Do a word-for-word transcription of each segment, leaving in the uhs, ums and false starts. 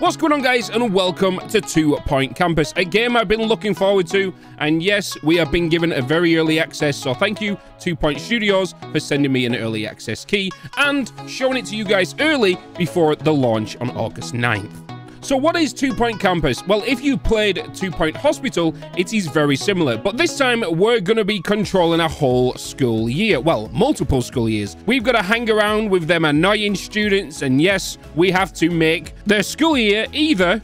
What's going on, guys, and welcome to Two Point Campus, a game I've been looking forward to. And yes, we have been given a very early access, so thank you, Two Point Studios, for sending me an early access key and showing it to you guys early before the launch on August ninth. So what is Two Point Campus? Well, if you played Two Point Hospital, it is very similar, but this time we're going to be controlling a whole school year. Well, multiple school years. We've got to hang around with them annoying students, and yes, we have to make their school year either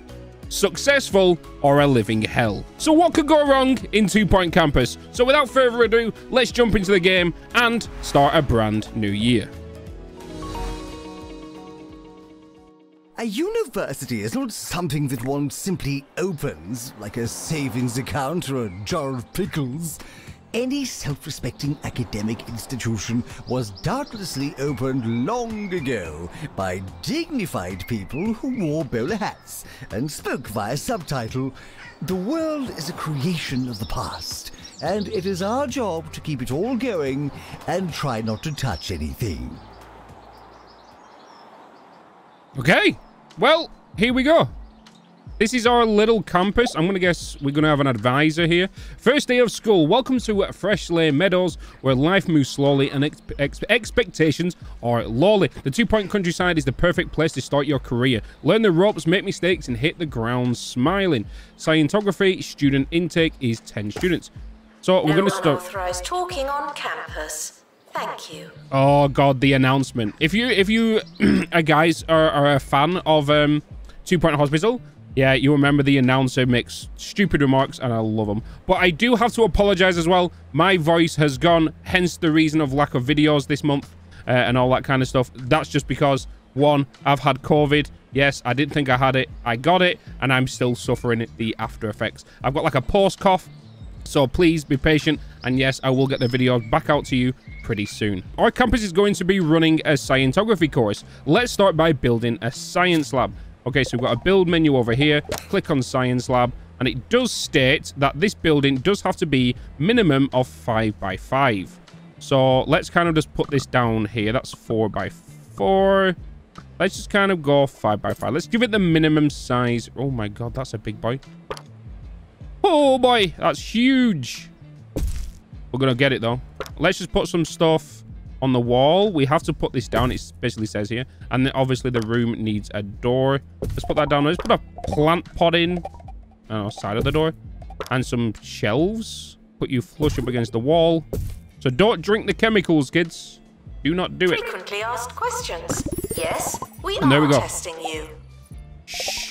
successful or a living hell. So what could go wrong in Two Point Campus? So without further ado, let's jump into the game and start a brand new year. A university is not something that one simply opens, like a savings account or a jar of pickles. Any self-respecting academic institution was doubtlessly opened long ago by dignified people who wore bowler hats and spoke via subtitle. The world is a creation of the past, and it is our job to keep it all going and try not to touch anything. Okay. Well, here we go. This is our little campus. I'm going to guess we're going to have an advisor here. First day of school. Welcome to Fresh Lay Meadows, where life moves slowly and ex ex expectations are lowly. The Two Point countryside is the perfect place to start your career. Learn the ropes, make mistakes, and hit the ground smiling. Scientography student intake is ten students. So we're no going to start. Unauthorized talking on campus. Thank you. Oh god, the announcement. If you if you guys are, are a fan of um Two Point Hospital, yeah, you remember the announcer makes stupid remarks and I love them. But I do have to apologize as well. My voice has gone, hence the reason of lack of videos this month uh, and all that kind of stuff. That's just because, one, I've had COVID. Yes, I didn't think I had it. I got it and I'm still suffering the after effects. I've got like a post cough. So please be patient, and yes, I will get the video back out to you pretty soon. Our campus is going to be running a Scientography course. Let's start by building a science lab. Okay, so we've got a build menu over here. Click on science lab, and it does state that this building does have to be minimum of five by five. So let's kind of just put this down here. That's four by four. Let's just kind of go five by five. Let's give it the minimum size. Oh my god, that's a big boy. Oh boy, that's huge. We're gonna get it though. Let's just put some stuff on the wall. We have to put this down, it basically says here. And then obviously the room needs a door. Let's put that down. Let's put a plant pot in, oh, side of the door, and some shelves. Put you flush up against the wall. So don't drink the chemicals, kids. Do not do it. Frequently asked questions. Yes, we and are testing you. Shh.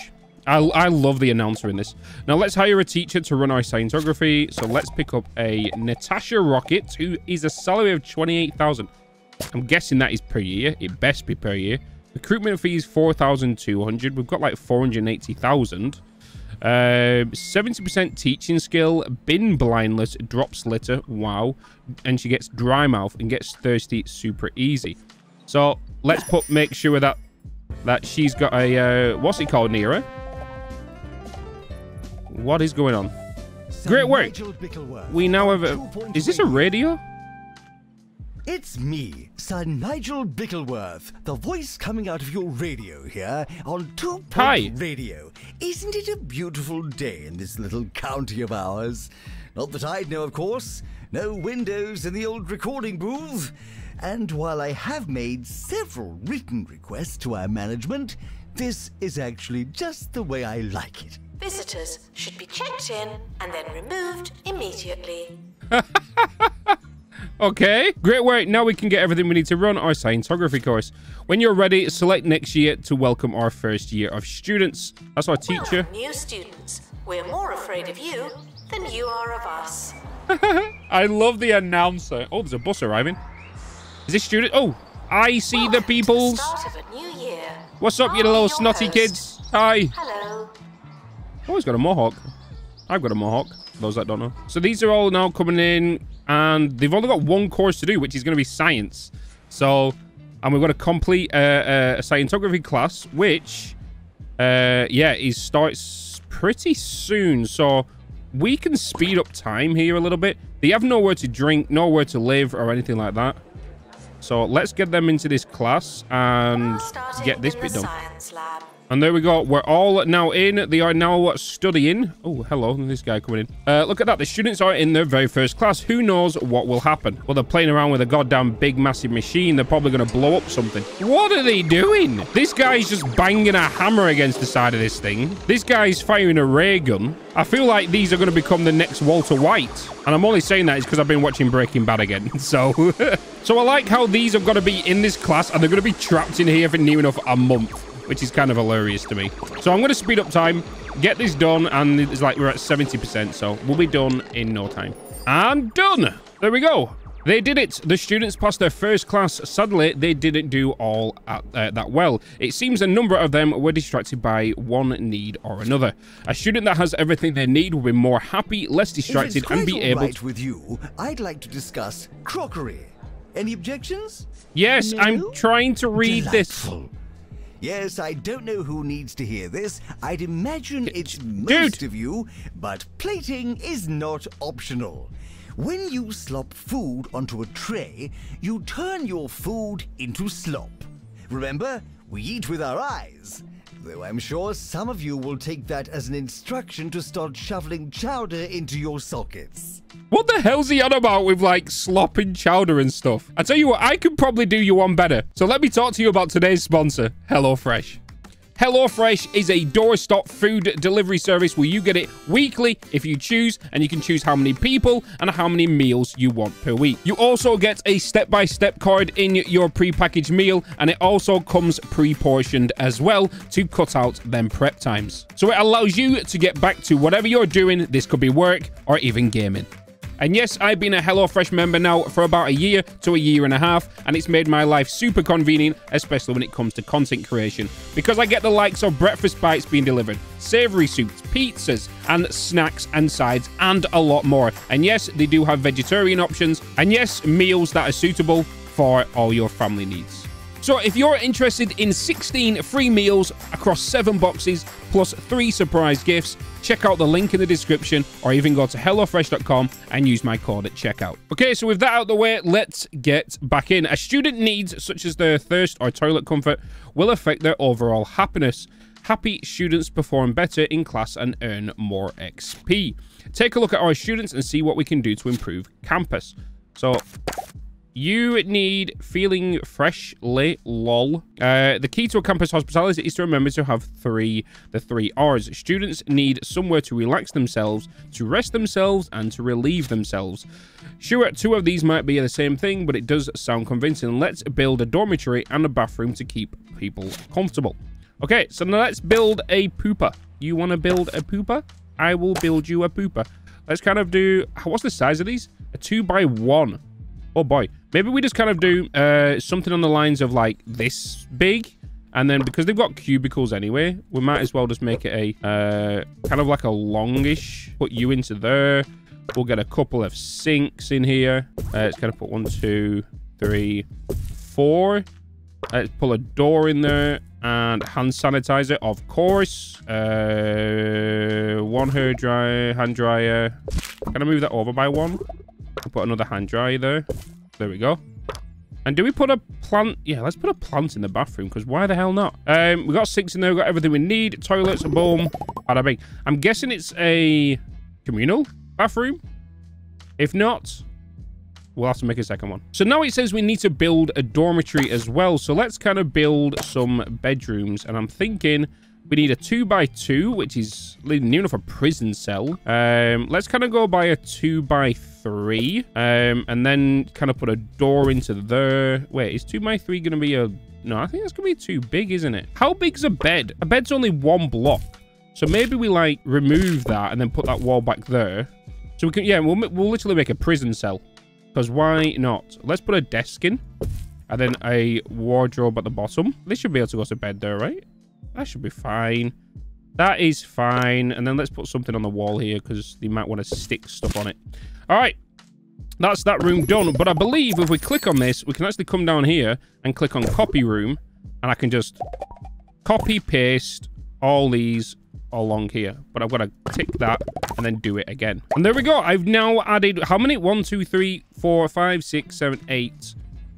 I, I love the announcer in this. Now, let's hire a teacher to run our Scientography. So, let's pick up a Natasha Rocket, who is a salary of twenty-eight thousand dollars. I'm guessing that is per year. It best be per year. Recruitment fees, four thousand two hundred dollars. We've got, like, four hundred eighty thousand dollars. Uh, seventy percent teaching skill, bin blindness, drops litter. Wow. And she gets dry mouth and gets thirsty super easy. So, let's put make sure that, that she's got a... Uh, what's it called, Nira? What is going on? Sir Great work. We now have a... Is this a radio? It's me, Sir Nigel Bickleworth, the voice coming out of your radio here on Two Point Hi. Radio. Isn't it a beautiful day in this little county of ours? Not that I know, of course. No windows in the old recording booth. And while I have made several written requests to our management, this is actually just the way I like it. Visitors should be checked in and then removed immediately. Okay, great work. Now we can get everything we need to run our Scientography course. When you're ready, select next year to welcome our first year of students. That's our teacher. Welcome new students. We're more afraid of you than you are of us. I love the announcer. Oh, there's a bus arriving. Is this student? Oh, I see welcome the peoples. The start of a new year. What's up, I you little snotty host. Kids? Hi. Hello. Oh, he's got a mohawk. I've got a mohawk, for those that don't know. So these are all now coming in, and they've only got one course to do, which is going to be science. So, and we've got to complete a, a Scientography class, which, uh, yeah, it starts pretty soon. So we can speed up time here a little bit. They have nowhere to drink, nowhere to live, or anything like that. So let's get them into this class and get this bit done. And there we go. We're all now in. They are now studying. Oh, hello. This guy coming in. Uh, look at that. The students are in their very first class. Who knows what will happen? Well, they're playing around with a goddamn big, massive machine. They're probably going to blow up something. What are they doing? This guy's just banging a hammer against the side of this thing. This guy's firing a ray gun. I feel like these are going to become the next Walter White. And I'm only saying that is because I've been watching Breaking Bad again. So... so I like how these have got to be in this class and they're going to be trapped in here for near enough a month, which is kind of hilarious to me. So I'm going to speed up time, get this done, and it's like we're at seventy percent, so we'll be done in no time. And done! There we go. They did it. The students passed their first class. Sadly, they didn't do all at, uh, that well. It seems a number of them were distracted by one need or another. A student that has everything they need will be more happy, less distracted, and be able to... If it's quite all right with you, I'd like to discuss crockery. Any objections? Yes, no? I'm trying to read Delightful. this. Yes, I don't know who needs to hear this. I'd imagine it's Dude. most of you, but plating is not optional. When you slop food onto a tray, you turn your food into slop. Remember, we eat with our eyes. Though I'm sure some of you will take that as an instruction to start shoveling chowder into your sockets. What the hell's he on about with, like, slopping chowder and stuff? I tell you what, I could probably do you one better. So let me talk to you about today's sponsor, HelloFresh. HelloFresh is a doorstop food delivery service where you get it weekly if you choose, and you can choose how many people and how many meals you want per week. You also get a step-by-step card in your pre-packaged meal, and it also comes pre-portioned as well to cut out them prep times. So it allows you to get back to whatever you're doing. This could be work or even gaming. And yes, I've been a HelloFresh member now for about a year to a year and a half, and it's made my life super convenient, especially when it comes to content creation, because I get the likes of breakfast bites being delivered, savory soups, pizzas, and snacks and sides, and a lot more. And yes, they do have vegetarian options, and yes, meals that are suitable for all your family needs. So if you're interested in sixteen free meals across seven boxes, plus three surprise gifts, check out the link in the description, or even go to HelloFresh dot com and use my code at checkout. Okay, so with that out of the way, let's get back in. A student needs, such as their thirst or toilet comfort, will affect their overall happiness. Happy students perform better in class and earn more X P. Take a look at our students and see what we can do to improve campus. So... you need feeling fresh, lay, lol. Uh, the key to a campus hospitality is to remember to have three, the three R's. Students need somewhere to relax themselves, to rest themselves, and to relieve themselves. Sure, two of these might be the same thing, but it does sound convincing. Let's build a dormitory and a bathroom to keep people comfortable. Okay, so now let's build a pooper. You want to build a pooper? I will build you a pooper. Let's kind of do... what's the size of these? A two by one. Oh boy, maybe we just kind of do uh, something on the lines of like this big, and then because they've got cubicles anyway, we might as well just make it a uh, kind of like a longish. Put you into there. We'll get a couple of sinks in here. Uh, let's kind of put one, two, three, four. Let's pull a door in there and hand sanitizer, of course. Uh, one hair dryer, hand dryer. Can I move that over by one? We'll put another hand dryer there. There we go. And do we put a plant? Yeah, let's put a plant in the bathroom, because why the hell not? Um, we got sinks in there. We got everything we need. Toilets, boom. Bada bing. I'm guessing it's a communal bathroom. If not, we'll have to make a second one. So now it says we need to build a dormitory as well. So let's kind of build some bedrooms. And I'm thinking... we need a two by two, which is near enough a prison cell. Um, let's kind of go by a two by three, um, and then kind of put a door into there. Wait, is two by three going to be a... no, I think that's going to be too big, isn't it? How big's a bed? A bed's only one block. So maybe we like remove that and then put that wall back there. So we can, yeah, we'll, we'll literally make a prison cell, because why not? Let's put a desk in and then a wardrobe at the bottom. This should be able to go to bed there, right? That should be fine. That is fine. And then let's put something on the wall here, because they might want to stick stuff on it. All right. That's that room done. But I believe if we click on this, we can actually come down here and click on copy room. And I can just copy paste all these along here. But I've got to tick that and then do it again. And there we go. I've now added how many? One, two, three, four, five, six, seven, eight.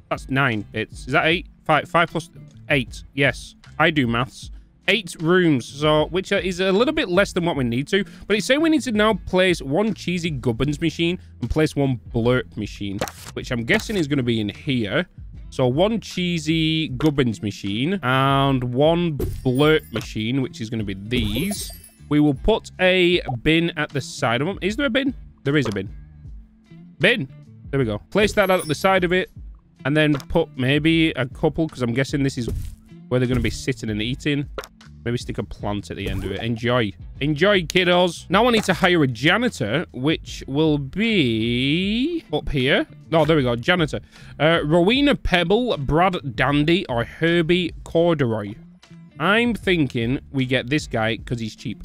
That's nine. It's, is that eight? Five, five plus eight. Yes, I do maths. eight rooms, so which is a little bit less than what we need to, but it's saying we need to now place one cheesy gubbins machine and place one blurp machine, which I'm guessing is going to be in here. So one cheesy gubbins machine and one blurp machine, which is going to be these. We will put a bin at the side of them. Is there a bin? There is a bin. Bin. There we go. Place that at the side of it and then put maybe a couple, because I'm guessing this is where they're going to be sitting and eating. Maybe stick a plant at the end of it. Enjoy. Enjoy, kiddos. Now I need to hire a janitor, which will be up here. Oh, there we go. Janitor. Uh, Rowena Pebble, Brad Dandy, or Herbie Corduroy. I'm thinking we get this guy because he's cheap.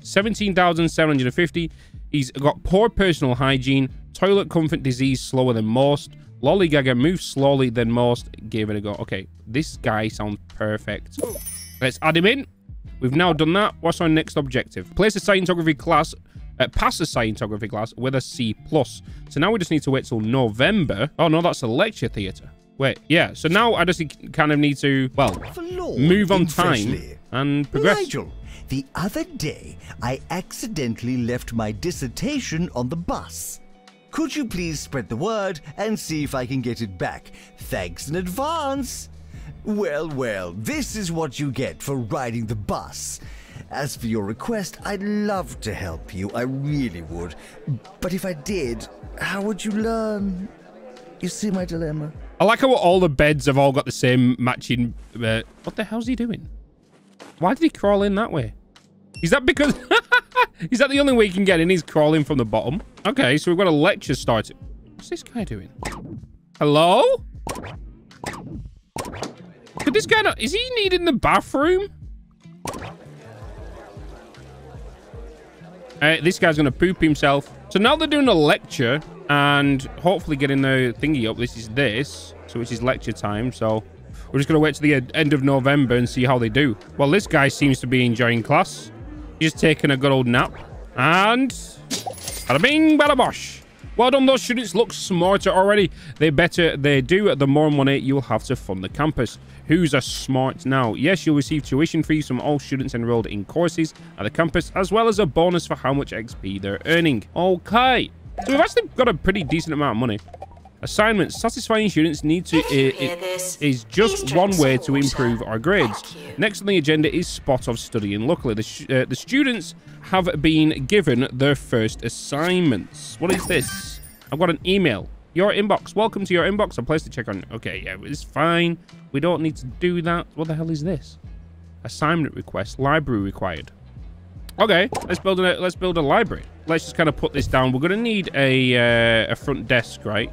seventeen thousand seven hundred fifty. He's got poor personal hygiene, toilet comfort disease slower than most, lollygagger moves slowly than most. Give it a go. Okay, this guy sounds perfect. Let's add him in. We've now done that. What's our next objective? Place a Scientography class, uh, pass a Scientography class with a C plus. So now we just need to wait till November. Oh, no, that's a lecture theatre. Wait, yeah. So now I just kind of need to, well, move on time and progress. Nigel, the other day, I accidentally left my dissertation on the bus. Could you please spread the word and see if I can get it back? Thanks in advance. Well, well, this is what you get for riding the bus. As for your request, I'd love to help you. I really would. But if I did, how would you learn? You see my dilemma? I like how all the beds have all got the same matching... Uh, what the hell's he doing? Why did he crawl in that way? Is that because... Is that the only way he can get in? He's crawling from the bottom. Okay, so we've got a lecture started. What's this guy doing? Hello? Could this guy not... Is he needing the bathroom? Uh, this guy's going to poop himself. So now they're doing a lecture and hopefully getting the thingy up. This is this. So which is lecture time. So we're just going to wait to the end of November and see how they do. Well, this guy seems to be enjoying class. He's just taking a good old nap. And... Bada bing, bada bosh. Well done, those students look smarter already. The better they do, the more money you'll have to fund the campus. Who's a smart now? Yes, you'll receive tuition fees from all students enrolled in courses at the campus, as well as a bonus for how much X P they're earning. Okay. So we've actually got a pretty decent amount of money. Assignments. Satisfying students need to... It, it is just one way to improve our grades. Next on the agenda is spot of studying. Luckily, the, uh, the students have been given their first assignments. What is this? I've got an email. Your inbox. Welcome to your inbox. A place to check on... Okay, yeah, it's fine. We don't need to do that. What the hell is this? Assignment request. Library required. Okay, let's build a, let's build a library. Let's just kind of put this down. We're going to need a, uh, a front desk, right?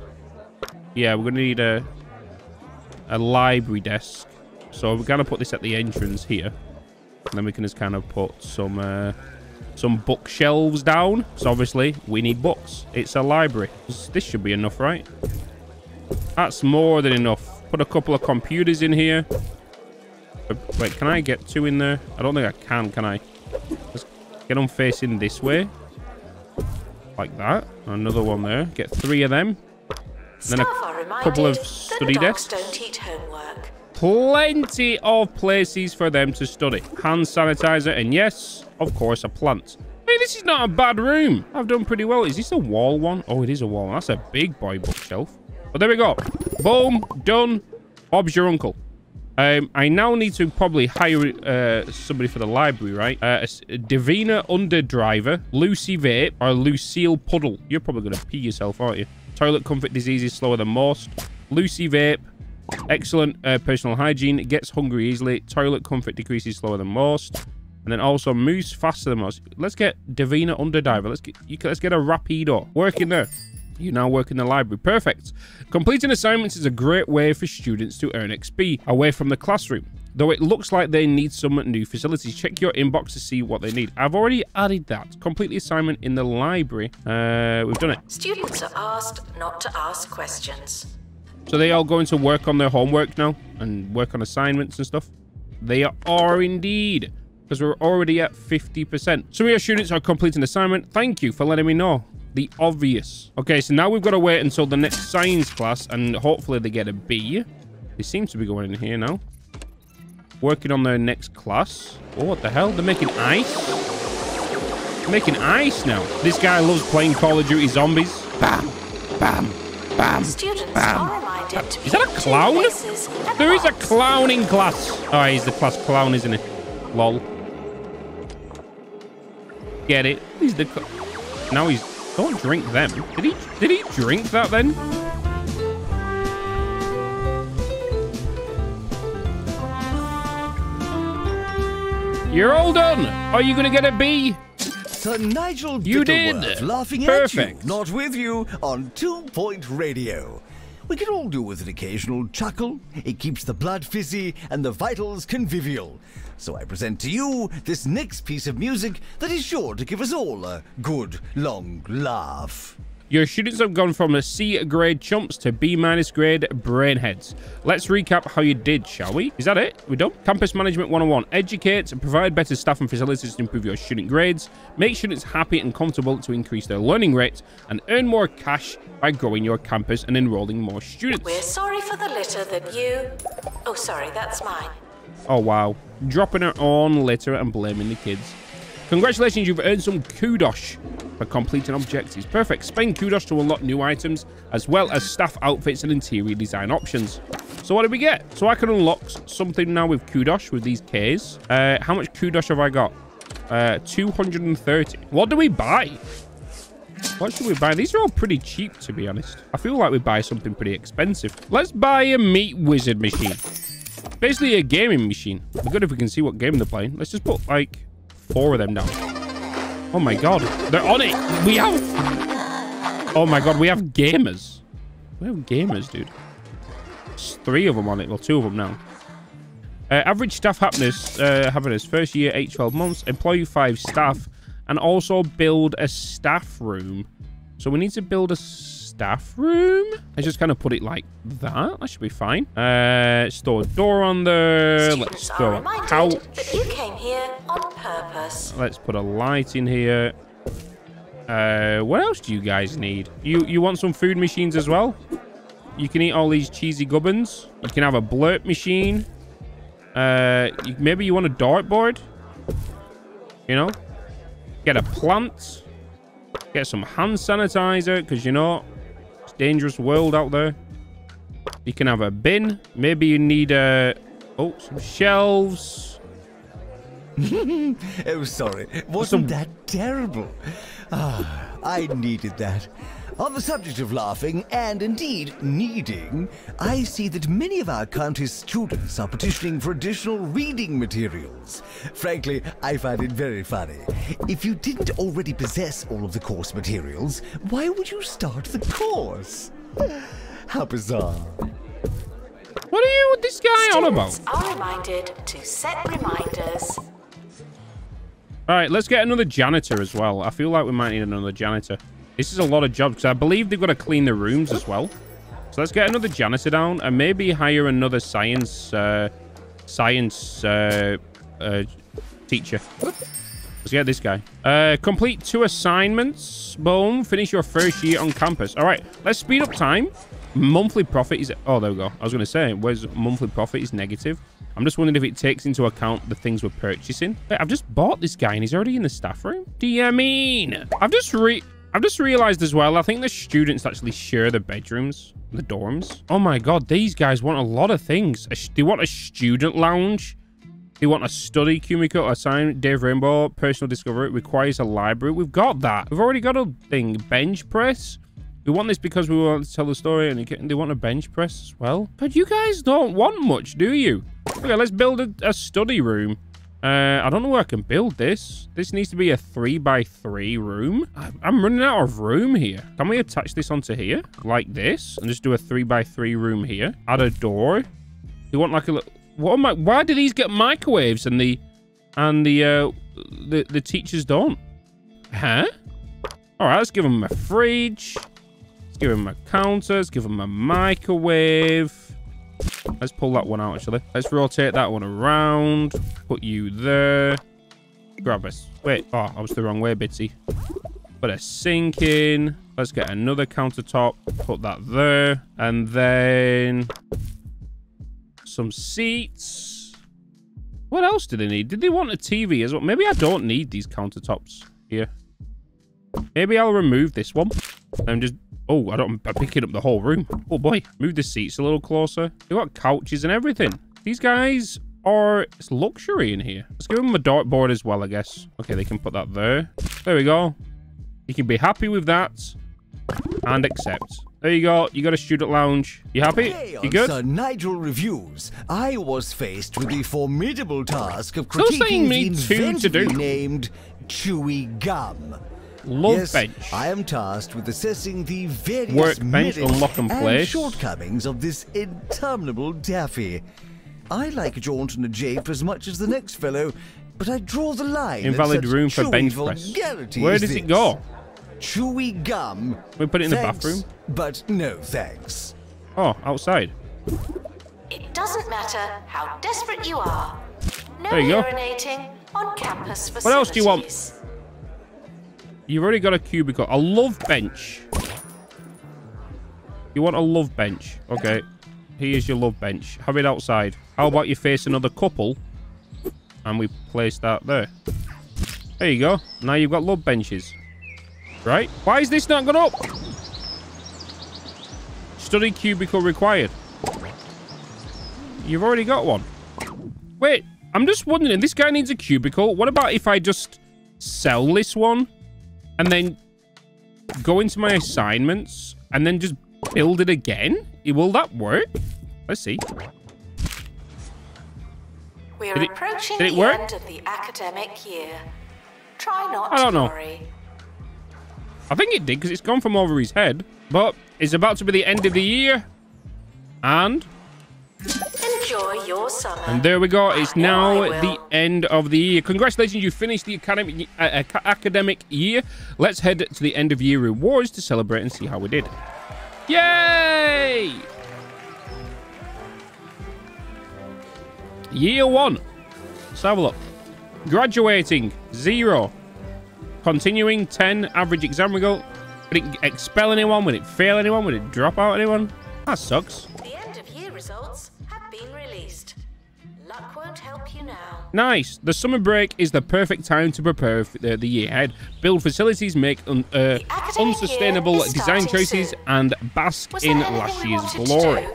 Yeah, we're going to need a a library desk. So we're going to put this at the entrance here. And then we can just kind of put some uh, some bookshelves down. So obviously, we need books. It's a library. This should be enough, right? That's more than enough. Put a couple of computers in here. Wait, can I get two in there? I don't think I can, can I? Let's get them facing this way. Like that. Another one there. Get three of them. And then a couple of study desks. Don't eat homework. Plenty of places for them to study. Hand sanitizer and yes, of course, a plant. Hey, this is not a bad room. I've done pretty well. Is this a wall one? Oh, it is a wall one. That's a big boy bookshelf. But there we go. Boom. Done. Bob's your uncle. Um, I now need to probably hire uh, somebody for the library, right? Uh, Davina Underdriver, Lucy Vape, or Lucille Puddle. You're probably going to pee yourself, aren't you? Toilet comfort disease is slower than most. Lucy Vape, excellent uh, personal hygiene, gets hungry easily. Toilet comfort decreases slower than most, and then also moves faster than most. Let's get Davina Underdiver. Let's get you. Let's get a Rapido. Work in there. You now work in the library. Perfect. Completing assignments is a great way for students to earn X P away from the classroom. Though it looks like they need some new facilities. Check your inbox to see what they need. I've already added that. Complete the assignment in the library. Uh, we've done it. Students are asked not to ask questions. So they are going to work on their homework now and work on assignments and stuff. They are indeed, because we're already at fifty percent. Some of your students are completing the assignment. Thank you for letting me know. The obvious. Okay, so now we've got to wait until the next science class and hopefully they get a B. They seem to be going in here now. working on their next class. Oh, what the hell? They're making ice? They're making ice now. This guy loves playing Call of Duty Zombies. Bam, bam, bam, Students bam. Are reminded to is that a clown? There is a clown in class. Oh, he's the class clown, isn't he? Lol. Get it. He's the... Now he's... Don't drink them. Did he, did he drink that then? You're all done. Are you going to get a B? Sir Nigel you did. Laughing perfect. At you, not with you, on Two Point Radio. We can all do with an occasional chuckle. It keeps the blood fizzy and the vitals convivial. So I present to you this next piece of music that is sure to give us all a good, long laugh. Your students have gone from a C grade chumps to B minus grade brainheads. Let's recap how you did, shall we? Is that it? We're done? Campus Management one oh one. Educate and provide better staff and facilities to improve your student grades. Make students happy and comfortable to increase their learning rates and earn more cash by growing your campus and enrolling more students. We're sorry for the litter that you... Oh, sorry, that's mine. Oh, wow. Dropping her own litter and blaming the kids. Congratulations, you've earned some kudos for completing objectives. Perfect. Spend kudos to unlock new items, as well as staff outfits and interior design options. So what did we get? So I can unlock something now with kudos, with these Ks. Uh, how much kudos have I got? Uh, two hundred thirty. What do we buy? What should we buy? These are all pretty cheap, to be honest. I feel like we buy something pretty expensive. Let's buy a meat wizard machine. Basically a gaming machine. It'd be good if we can see what game they're playing. Let's just put, like... four of them down. Oh my god, they're on it. We have oh my god we have gamers we have gamers dude. It's three of them on it. Well, two of them now. Uh, average staff happiness uh happiness first year eight to twelve months, employ five staff and also build a staff room. So we need to build a staff room. I just kind of put it like that. That should be fine. Uh, store door on there. Students let's throw a couch. That you came here on purpose. Let's put a light in here. Uh, what else do you guys need? You you want some food machines as well? You can eat all these cheesy gubbins. You can have a blurt machine. Uh, you, maybe you want a dartboard. You know, get a plant. Get some hand sanitizer because you know. Dangerous world out there. You can have a bin. Maybe you need a uh, oh some shelves. Oh sorry, wasn't some... that terrible? Ah, I needed that. On the subject of laughing and indeed needing, I see that many of our county's students are petitioning for additional reading materials. Frankly, I find it very funny. If you didn't already possess all of the course materials, why would you start the course? How bizarre. What are you with this guy students on about? Students are reminded to set reminders. All right, let's get another janitor as well. I feel like we might need another janitor. This is a lot of jobs because I believe they've got to clean the rooms as well. So let's get another janitor down and maybe hire another science uh, science uh, uh, teacher. Let's get this guy. Uh, complete two assignments. Boom. Finish your first year on campus. All right. Let's speed up time. Monthly profit is... Oh, there we go. I was going to say, where's monthly profit is negative. I'm just wondering if it takes into account the things we're purchasing. Wait, I've just bought this guy and he's already in the staff room. Do you mean? I've just re... I've just realized as well, I think the students actually share the bedrooms, the dorms. Oh my god, these guys want a lot of things. They want a student lounge. They want a study cubicle, assignment, Dave Rainbow, personal discovery. It requires a library. We've got that. We've already got a thing. Bench press. We want this because we want to tell the story and they want a bench press as well. But you guys don't want much, do you? Okay, let's build a, a study room. Uh, I don't know where I can build this. This needs to be a three by three room. I'm running out of room here. Can we attach this onto here like this and just do a three by three room here? Add a door. You want like a little... What am I... Why do these get microwaves and the and the uh, the the teachers don't? Huh? All right, let's give them a fridge. Let's give them a counter. Let's give them a microwave. Let's pull that one out, actually. Let's rotate that one around. Put you there. Grab us. Wait. Oh, I was the wrong way, Bitsy. Put a sink in. Let's get another countertop. Put that there. And then... some seats. What else did they need? Did they want a T V as well? Maybe I don't need these countertops here. Maybe I'll remove this one. I'm just... Oh, I don't... I'm picking up the whole room. Oh, boy. Move the seats a little closer. They've got couches and everything. These guys are... It's luxury in here. Let's give them a dartboard as well, I guess. Okay, they can put that there. There we go. You can be happy with that. And accept. There you go. You got a student lounge. You happy? You good? Sir Nigel Reviews. I was faced with the formidable task of critiquing the inventively named Chewy Gum. Love yes, bench. I am tasked with assessing the various workbench, unlock and place, and shortcomings of this interminable taffy. I like a jaunt and a jape as much as the next fellow, but I draw the line. Invalid room for bench press. Where does this? it go? Chewy Gum. We put it in thanks, the bathroom. But no thanks. Oh, outside. It doesn't matter how desperate you are. No there you urinating go. on campus facilities. What else do you want? You've already got a cubicle. A love bench. You want a love bench. Okay. Here's your love bench. Have it outside. How about you face another couple? And we place that there. There you go. Now you've got love benches. Right? Why is this not gone up? Study cubicle required. You've already got one. Wait, I'm just wondering, this guy needs a cubicle. What about if I just sell this one and then go into my assignments and then just build it again? Will that work? Let's see. We're did it, approaching did it the work? end of the academic year. Try not I don't to worry. Know. I think it did, because it's gone from over his head. But it's about to be the end of the year. And... enjoy your summer. And there we go. It's I now the end of the year. Congratulations, you finished the academic, uh, academic year. Let's head to the end of year rewards to celebrate and see how we did. Yay! Year one. Let's have a look. Graduating, zero. Continuing, ten. Average exam result. We didn't expel anyone. We didn't fail anyone. We didn't drop out anyone. That sucks. The end of year results have been released. Luck won't help you now. Nice. The summer break is the perfect time to prepare for the, the year ahead. Build facilities, make un, uh, unsustainable design choices, soon. and bask Was in last year's glory.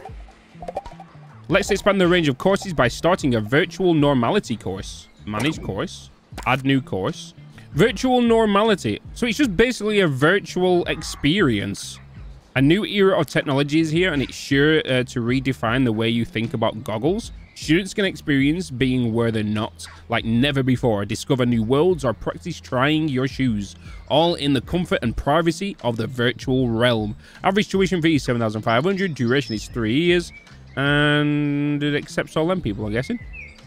Let's expand the range of courses by starting a virtual normality course. Manage course. Add new course. Virtual normality. So it's just basically a virtual experience. A new era of technology is here, and it's sure uh, to redefine the way you think about goggles. Students can experience being where they're not, like never before. Discover new worlds or practice trying your shoes, all in the comfort and privacy of the virtual realm. Average tuition fee is seven thousand five hundred dollars. Duration is three years. And it accepts all them people, I'm guessing.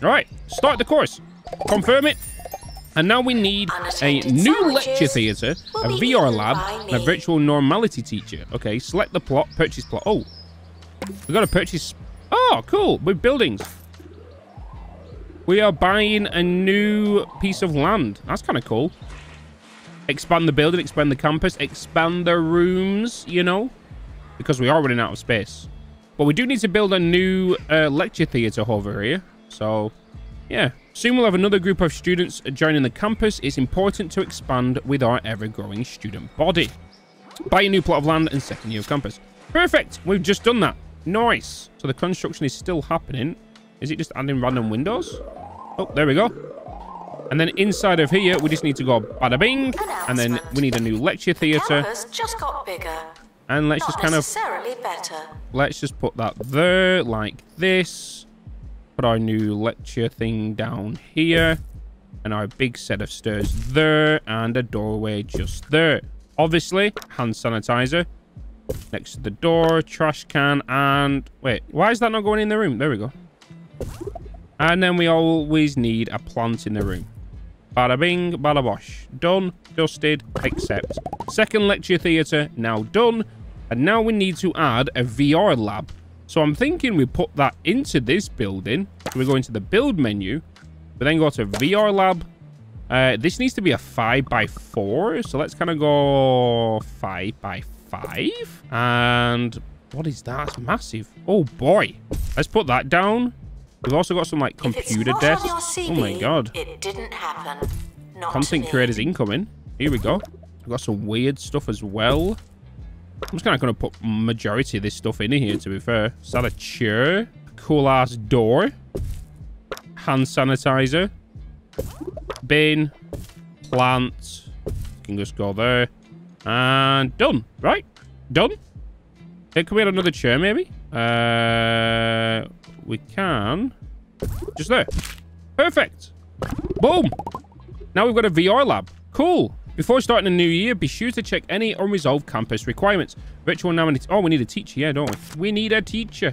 All right, start the course. Confirm it. And now we need a new lecture theatre, a V R lab, and a virtual normality teacher. Okay, select the plot, purchase plot. Oh, we've got to purchase. Oh, cool. We're buildings. We are buying a new piece of land. That's kind of cool. Expand the building, expand the campus, expand the rooms, you know, because we are running out of space. But we do need to build a new uh, lecture theatre over here. So, yeah. Soon we'll have another group of students joining the campus. It's important to expand with our ever-growing student body. Buy a new plot of land and second year of campus. Perfect. We've just done that. Nice. So the construction is still happening. Is it just adding random windows? Oh, there we go. And then inside of here, we just need to go bada bing. And then we need a new lecture theatre. Just got bigger. And let's just kind of... better. Let's just put that there like this. Put our new lecture thing down here, and our big set of stairs there, and a doorway just there. Obviously, hand sanitizer next to the door, trash can, and wait, why is that not going in the room? There we go. And then we always need a plant in the room. Bada bing, bada bosh. Done, dusted, accept. Second lecture theater now done, and now we need to add a V R lab. So I'm thinking we put that into this building. So we go into the build menu. We then go to V R lab. Uh, this needs to be a five by four. So let's kind of go five by five. And what is that? It's massive. Oh, boy. Let's put that down. We've also got some like computer death. C V, oh my god. It didn't happen. Not Content creators incoming. Here we go. We've got some weird stuff as well. I'm just kind of going to put majority of this stuff in here, to be fair. Is that a chair? Cool ass door. Hand sanitizer. Bin. Plant. You can just go there. And done. Right? Done. Hey, can we add another chair, maybe? Uh, we can. Just there. Perfect. Boom. Now we've got a V R lab. Cool. Before starting a new year, be sure to check any unresolved campus requirements. Virtual Normality. Oh, we need a teacher, yeah, don't we? We need a teacher.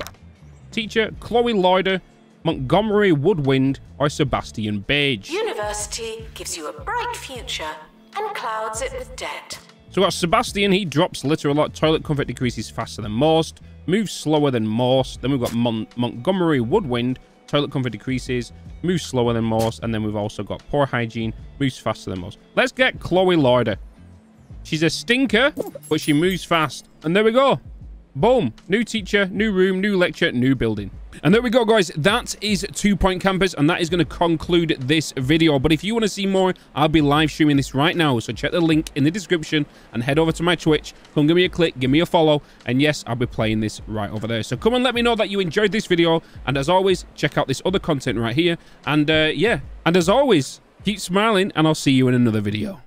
Teacher Chloe Loder, Montgomery Woodwind, or Sebastian Beige. University gives you a bright future and clouds it with debt. So we've got Sebastian, he drops litter a lot. Toilet comfort decreases faster than most. Moves slower than most. Then we've got Mon Montgomery Woodwind. Toilet comfort decreases, moves slower than most, and then we've also got poor hygiene, moves faster than most. Let's get Chloe Loder. She's a stinker, but she moves fast. And there we go. Boom. New teacher, new room, new lecture, new building. And there we go, guys. That is Two Point Campus, and that is going to conclude this video. But if you want to see more, I'll be live streaming this right now. So check the link in the description and head over to my Twitch. Come give me a click, give me a follow. And yes, I'll be playing this right over there. So come and let me know that you enjoyed this video. And as always, check out this other content right here. And uh, yeah, and as always, keep smiling, and I'll see you in another video.